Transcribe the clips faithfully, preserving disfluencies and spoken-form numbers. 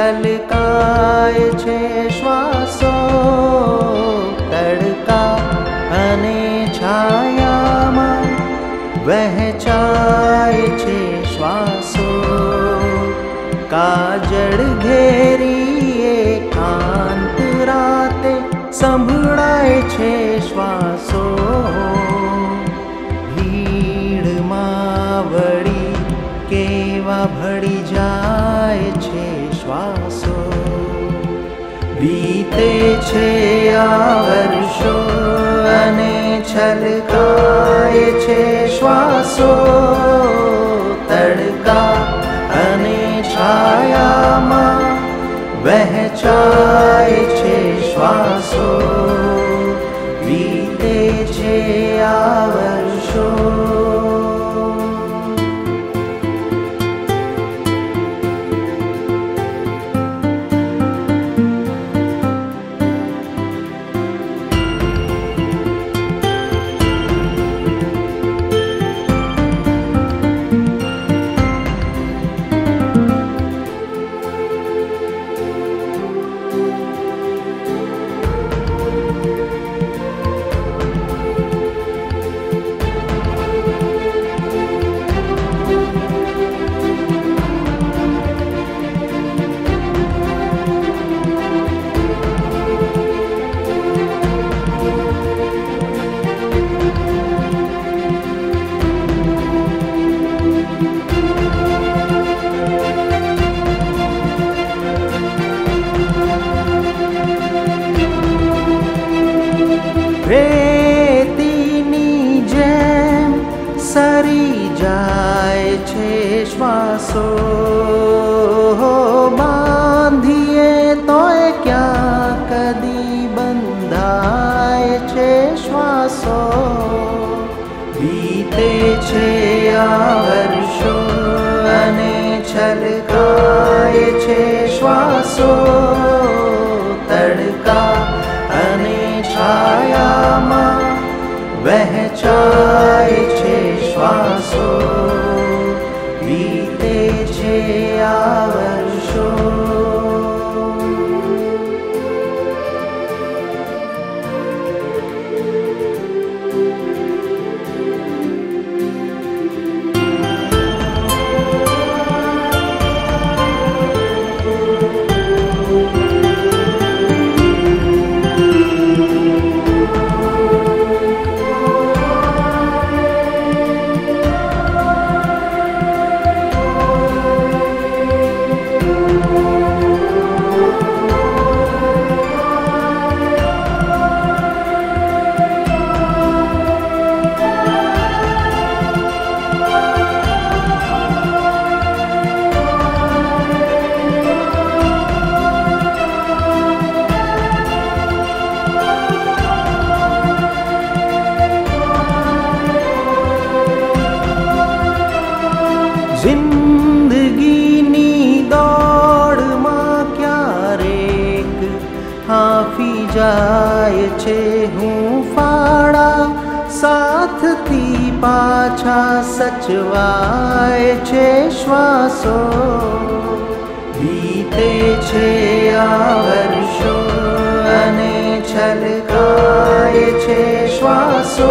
છલકાય છે શ્વાસો તડકા અને છાયામાં વહેંચાય છે શ્વાસો કાજળ ઘેરીએ કાંત રાતે સંભળાય છે શ્વાસો ભીડમાં વળી કેવા ભળી જાય છે શ્વાસો बीते छे वर्षो अने छलकाय छे श्वासो तड़का अने छायामां वहचाय छे श्वासो बीते छे वर्षो श्वासो बांधिए तो क्या कदी बंधाए छे श्वासो बीते छे वर्षो अने छलकाय छे श्वासो तड़का अने छायामां वहचाय छे श्वासो बीते छे वर्षो जिंदगी नी दौड़ मां क्यारेक हाफी जाए छे हूँ फाड़ा साथ थी पाछा सचवाए छे श्वासो बीते छे वर्षो अने छलकाय छे श्वासो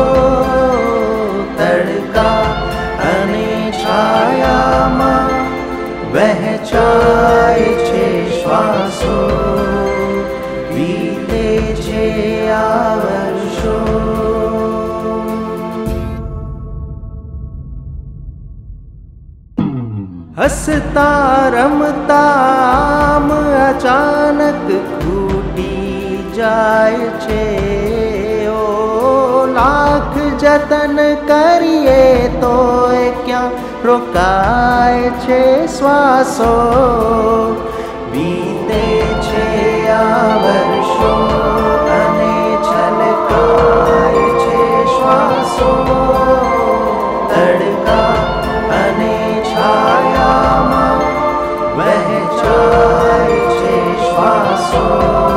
तड़का अने छायामां वहचाय छे श्वासो बीते छे वर्षो। हसता रमता आम अचानक फूटी जाए छे ओ लाख जतन करिए तो क्या रोकाए छे श्वासो बीते छे वर्षो अने छलकाय छे श्वासो तड़का अने छायामां वहचाय छे श्वासो।